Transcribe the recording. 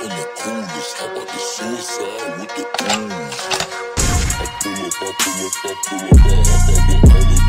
on the coolest. How about the suicide with the goons? I pull up, I pull up, I pull up, I hop out with all the